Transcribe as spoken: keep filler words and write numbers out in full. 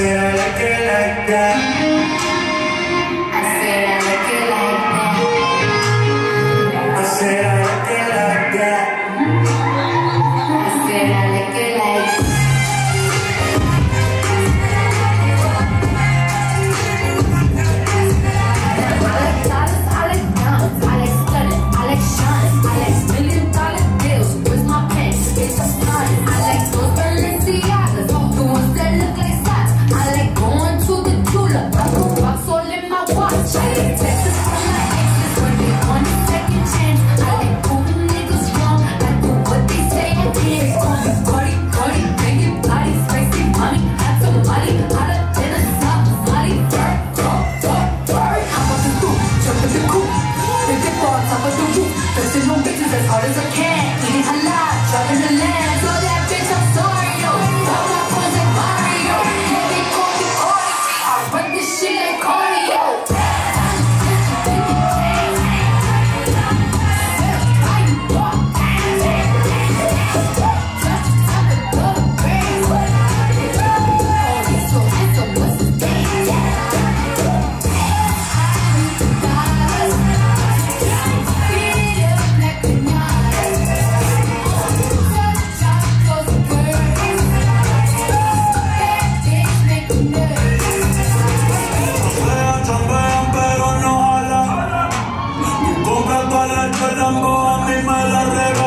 said I like it like that. I said I like it like that. I said I like it like that. I said I like it like that. Pero no jala, compra para el Colombo, a mí me la revela.